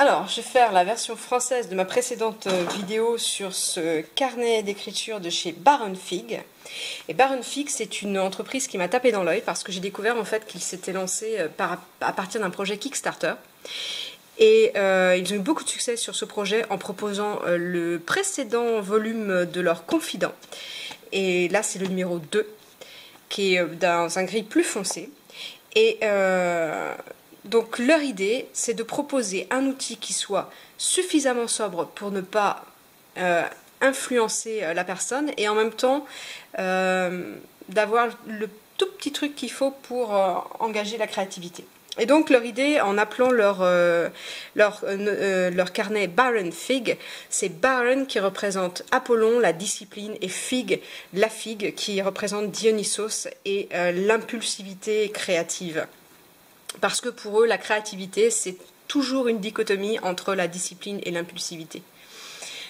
Alors, je vais faire la version française de ma précédente vidéo sur ce carnet d'écriture de chez Baron Fig. Et Baron Fig, c'est une entreprise qui m'a tapé dans l'œil parce que j'ai découvert en fait qu'ils s'étaient lancés à partir d'un projet Kickstarter. Et ils ont eu beaucoup de succès sur ce projet en proposant le précédent volume de leur Confident. Et là, c'est le numéro 2, qui est dans un gris plus foncé. Et... donc leur idée, c'est de proposer un outil qui soit suffisamment sobre pour ne pas influencer la personne et en même temps d'avoir le tout petit truc qu'il faut pour engager la créativité. Et donc leur idée, en appelant leur carnet Baron Fig, c'est Baron qui représente Apollon, la discipline, et Fig, la figue, qui représente Dionysos et l'impulsivité créative. Parce que pour eux, la créativité, c'est toujours une dichotomie entre la discipline et l'impulsivité.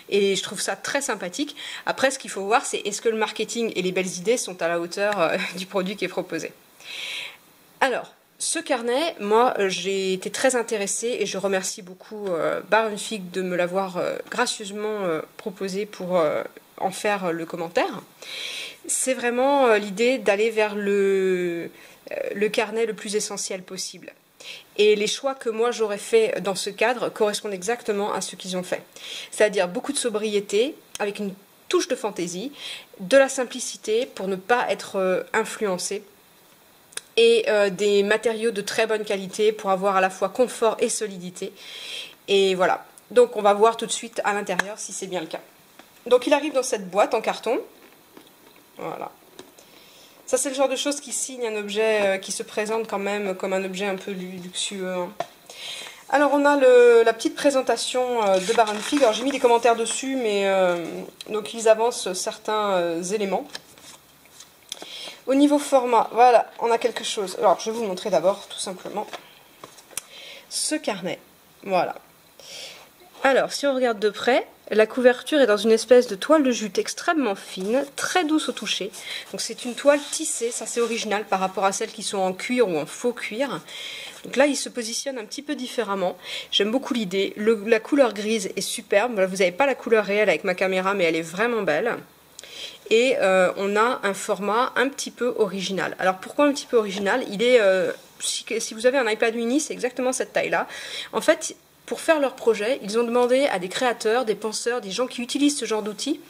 Et je trouve ça très sympathique. Après, ce qu'il faut voir, c'est est-ce que le marketing et les belles idées sont à la hauteur du produit qui est proposé. Alors, ce carnet, moi, j'ai été très intéressée et je remercie beaucoup Baron Fig de me l'avoir gracieusement proposé pour en faire le commentaire. C'est vraiment l'idée d'aller vers le carnet le plus essentiel possible. Et les choix que moi j'aurais fait dans ce cadre correspondent exactement à ce qu'ils ont fait. C'est-à-dire beaucoup de sobriété, avec une touche de fantaisie, de la simplicité pour ne pas être influencé, et des matériaux de très bonne qualité pour avoir à la fois confort et solidité. Et voilà. Donc on va voir tout de suite à l'intérieur si c'est bien le cas. Donc il arrive dans cette boîte en carton. Voilà. Ça, c'est le genre de choses qui signe un objet, qui se présente quand même comme un objet un peu luxueux. Hein. Alors, on a la petite présentation de Baron Fig. Alors, j'ai mis des commentaires dessus, mais donc ils avancent certains éléments. Au niveau format, voilà, on a quelque chose. Alors, je vais vous montrer d'abord, tout simplement, ce carnet. Voilà. Alors, si on regarde de près, la couverture est dans une espèce de toile de jute extrêmement fine, très douce au toucher. Donc c'est une toile tissée, ça c'est original par rapport à celles qui sont en cuir ou en faux cuir. Donc là, il se positionne un petit peu différemment. J'aime beaucoup l'idée. La couleur grise est superbe. Vous n'avez pas la couleur réelle avec ma caméra, mais elle est vraiment belle. Et on a un format un petit peu original. Alors pourquoi un petit peu original? Il est, si vous avez un iPad mini, c'est exactement cette taille-là. En fait... Pour faire leur projet, ils ont demandé à des créateurs, des penseurs, des gens qui utilisent ce genre d'outils,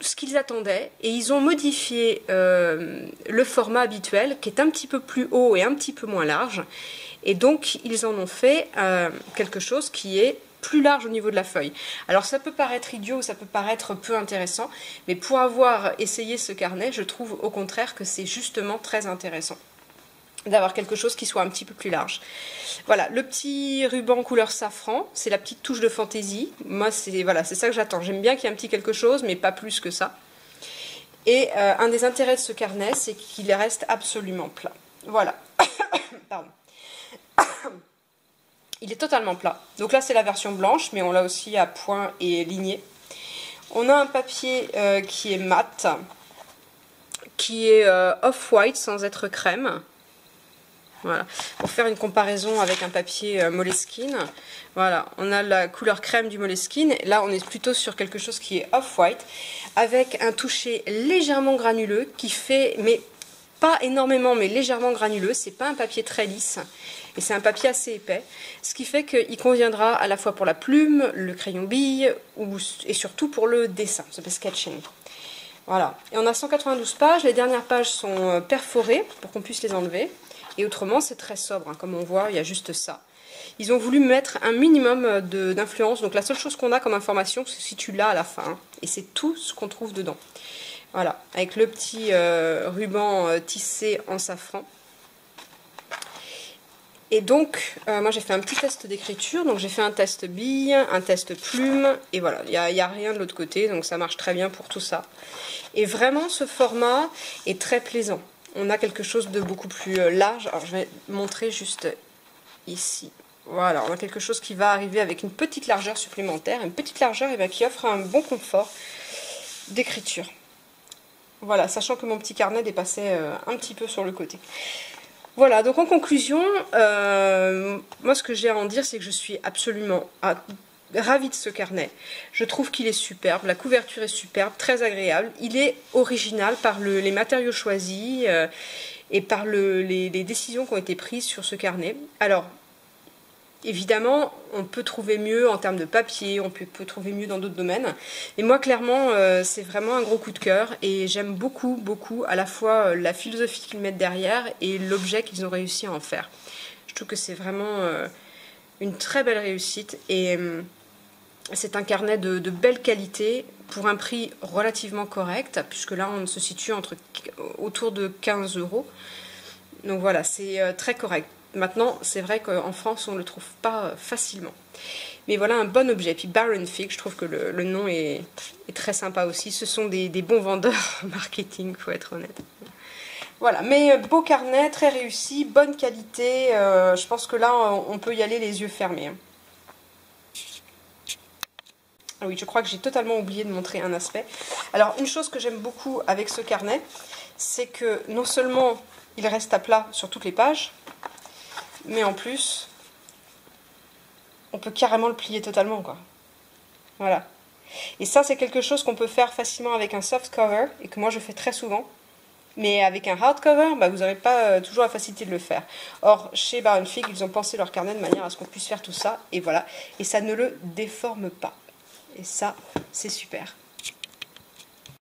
ce qu'ils attendaient. Et ils ont modifié le format habituel, qui est un petit peu plus haut et un petit peu moins large. Et donc, ils en ont fait quelque chose qui est plus large au niveau de la feuille. Alors, ça peut paraître idiot, ça peut paraître peu intéressant, mais pour avoir essayé ce carnet, je trouve au contraire que c'est justement très intéressant d'avoir quelque chose qui soit un petit peu plus large. Voilà, le petit ruban couleur safran, c'est la petite touche de fantaisie. Moi, c'est voilà, c'est ça que j'attends. J'aime bien qu'il y ait un petit quelque chose, mais pas plus que ça. Et un des intérêts de ce carnet, c'est qu'il reste absolument plat. Voilà. Pardon. Il est totalement plat. Donc là, c'est la version blanche, mais on l'a aussi à point et ligné. On a un papier qui est mat, qui est off-white sans être crème. Voilà. Pour faire une comparaison avec un papier Moleskine, voilà, on a la couleur crème du Moleskine. Là, on est plutôt sur quelque chose qui est off-white, avec un toucher légèrement granuleux qui fait, mais pas énormément, mais légèrement granuleux. C'est pas un papier très lisse et c'est un papier assez épais, ce qui fait qu'il conviendra à la fois pour la plume, le crayon bille et surtout pour le dessin, ça s'appelle sketching. Voilà. Et on a 192 pages. Les dernières pages sont perforées pour qu'on puisse les enlever. Et autrement, c'est très sobre. Hein. Comme on voit, il y a juste ça. Ils ont voulu mettre un minimum d'influence. Donc la seule chose qu'on a comme information, c'est si tu l'as à la fin. Hein. Et c'est tout ce qu'on trouve dedans. Voilà, avec le petit ruban tissé en safran. Et donc, moi j'ai fait un petit test d'écriture. Donc j'ai fait un test bille, un test plume. Et voilà, il n'y a rien de l'autre côté. Donc ça marche très bien pour tout ça. Et vraiment, ce format est très plaisant. On a quelque chose de beaucoup plus large. Alors, je vais montrer juste ici. Voilà, on a quelque chose qui va arriver avec une petite largeur supplémentaire, une petite largeur et bien, qui offre un bon confort d'écriture. Voilà, sachant que mon petit carnet dépassait un petit peu sur le côté. Voilà, donc en conclusion, moi ce que j'ai à en dire, c'est que je suis absolument ravie de ce carnet. Je trouve qu'il est superbe, la couverture est superbe, très agréable. Il est original par les matériaux choisis et par les décisions qui ont été prises sur ce carnet. Alors, évidemment, on peut trouver mieux en termes de papier, on peut trouver mieux dans d'autres domaines. Et moi, clairement, c'est vraiment un gros coup de cœur et j'aime beaucoup, beaucoup à la fois la philosophie qu'ils mettent derrière et l'objet qu'ils ont réussi à en faire. Je trouve que c'est vraiment une très belle réussite et c'est un carnet de belle qualité pour un prix relativement correct, puisque là, on se situe autour de 15 euros. Donc voilà, c'est très correct. Maintenant, c'est vrai qu'en France, on ne le trouve pas facilement. Mais voilà un bon objet. Puis Baron Fig, je trouve que le nom est très sympa aussi. Ce sont des bons vendeurs marketing, il faut être honnête. Voilà, mais beau carnet, très réussi, bonne qualité. Je pense que là, on peut y aller les yeux fermés. Ah oui, je crois que j'ai totalement oublié de montrer un aspect. Alors, une chose que j'aime beaucoup avec ce carnet, c'est que non seulement il reste à plat sur toutes les pages, mais en plus, on peut carrément le plier totalement, quoi. Voilà. Et ça, c'est quelque chose qu'on peut faire facilement avec un soft cover, et que moi, je fais très souvent. Mais avec un hard cover, bah, vous n'aurez pas toujours la facilité de le faire. Or, chez Baron Fig, ils ont pensé leur carnet de manière à ce qu'on puisse faire tout ça, et voilà. Et ça ne le déforme pas. Et ça, c'est super.